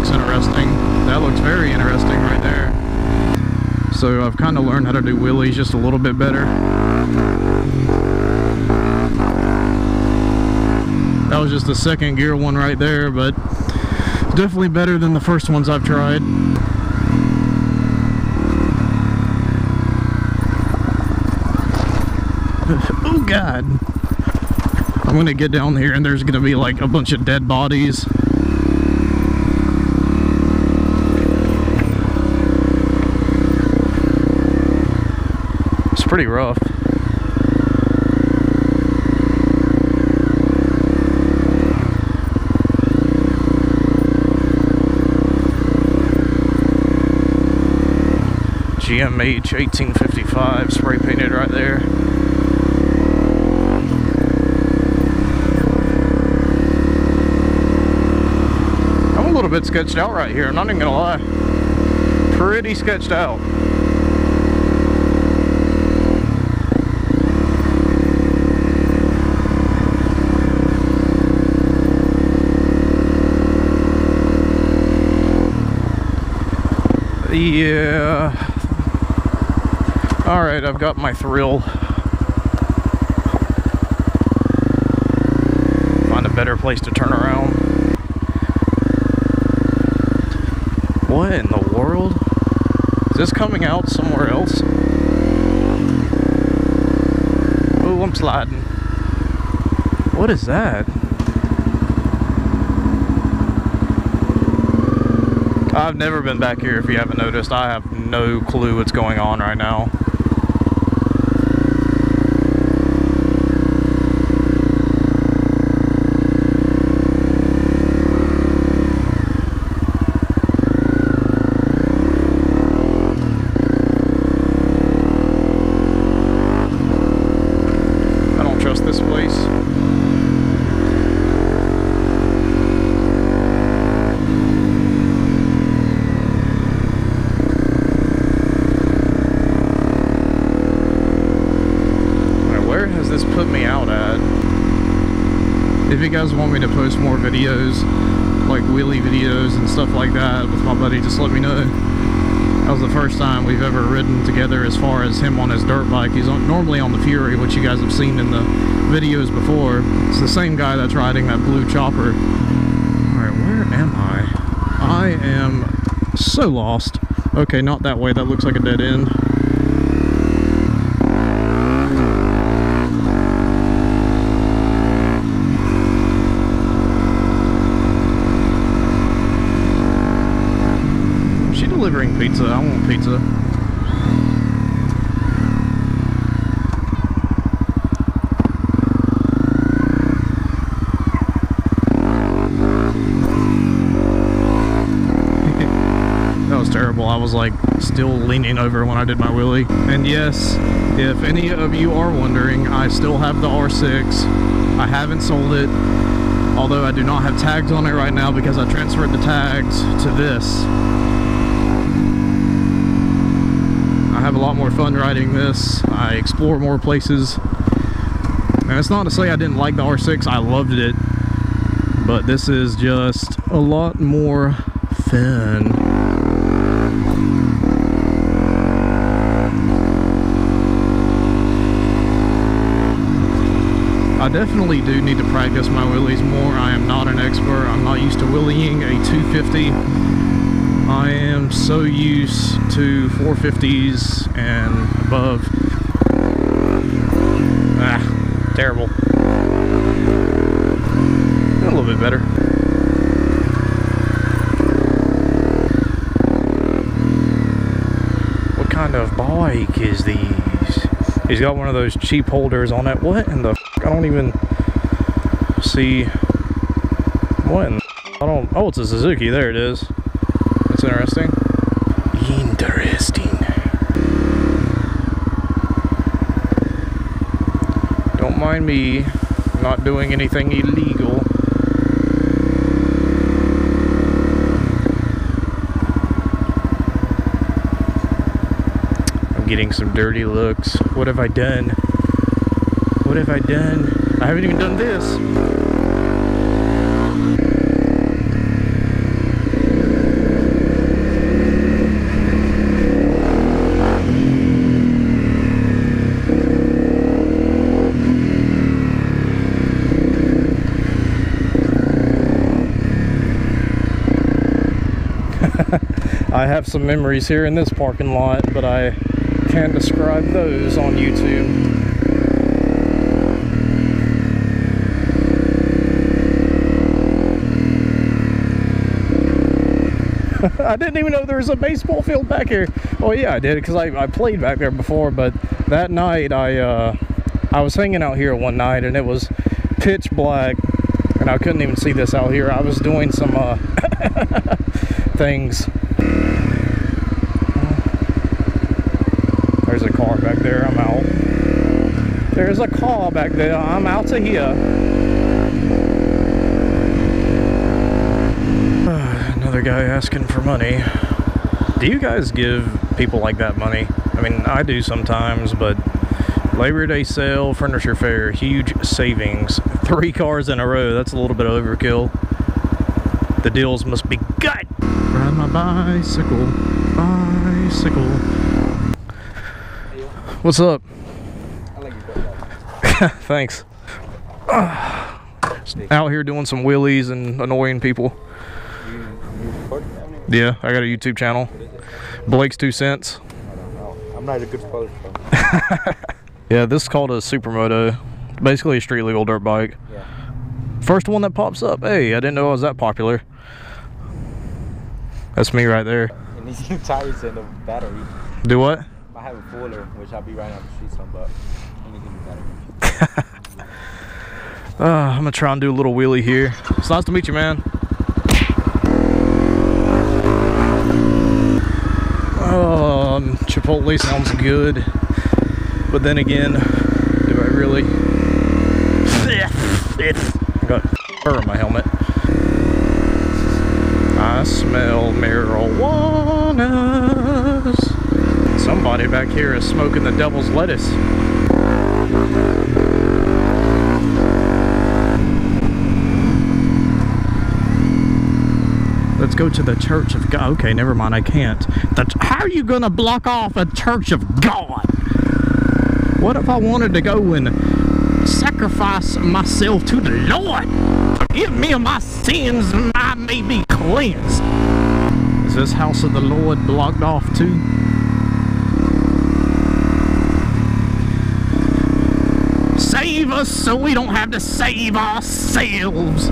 looks interesting. That looks very interesting right there. So I've kind of learned how to do wheelies just a little bit better. That was just the second gear one right there, but definitely better than the first ones I've tried. Oh God, I'm gonna get down here and there's gonna be like a bunch of dead bodies. It's pretty rough. GMH 1855 spray painted right there. Bit sketched out right here, I'm not even gonna lie. Pretty sketched out. Yeah. Alright, I've got my thrill. Find a better place to turn around. What in the world? Is this coming out somewhere else? Oh, I'm sliding. What is that? I've never been back here if you haven't noticed. I have no clue what's going on right now. If you guys want me to post more videos, like wheelie videos and stuff like that with my buddy, just let me know. That was the first time we've ever ridden together as far as him on his dirt bike. He's normally on the Fury, which you guys have seen in the videos before. It's the same guy that's riding that blue chopper. Alright, where am I? I am so lost. Okay, not that way. That looks like a dead end. Pizza, I want pizza. That was terrible. I was like still leaning over when I did my wheelie. And yes, if any of you are wondering, I still have the R6. I haven't sold it, although I do not have tags on it right now because I transferred the tags to this. I have a lot more fun riding this. I explore more places. And it's not to say I didn't like the R6. I loved it. But this is just a lot more fun. I definitely do need to practice my wheelies more. I am not an expert. I'm not used to wheeling a 250. I am so used to 450s and above. Ah, terrible. A little bit better. What kind of bike is these? He's got one of those cheap holders on it. What in the f? I don't even see. What in the f? I don't. Oh, it's a Suzuki. There it is. Interesting. Interesting. Don't mind me not doing anything illegal. I'm getting some dirty looks. What have I done? What have I done? I haven't even done this. I have some memories here in this parking lot, but I can describe those on YouTube. I didn't even know there was a baseball field back here. Oh yeah, I did, because I played back there before, but that night I was hanging out here one night and it was pitch black and I couldn't even see this out here. I was doing some things. There's a car back there, I'm out. There's a car back there, I'm out of here. Another guy asking for money. Do you guys give people like that money? I mean, I do sometimes, but Labor Day sale, furniture fair, huge savings. 3 cars in a row, that's a little bit of overkill. The deals must be gut! Ride my bicycle, bicycle. What's up? I like your Thanks. Out here doing some wheelies and annoying people. Yeah, I got a YouTube channel. Blake's 2 Cents. I don't know. I'm not a good spotter. Yeah, this is called a supermoto. Basically a street legal dirt bike. Yeah. First one that pops up. Hey, I didn't know I was that popular. That's me right there. And these new tires and a battery. Do what? I have a cooler, which I'll be right on the street some, but anything battery. I'm gonna try and do a little wheelie here. It's nice to meet you, man. Chipotle sounds good, but then again, do I really? I got fur on my helmet. I smell marijuana. Somebody back here is smoking the devil's lettuce. Let's go to the Church of God. Okay, never mind, I can't. How are you gonna block off a Church of God? What if I wanted to go and sacrifice myself to the Lord? Forgive me of my sins and I may be cleansed. Is this house of the Lord blocked off too? Save us so we don't have to save ourselves.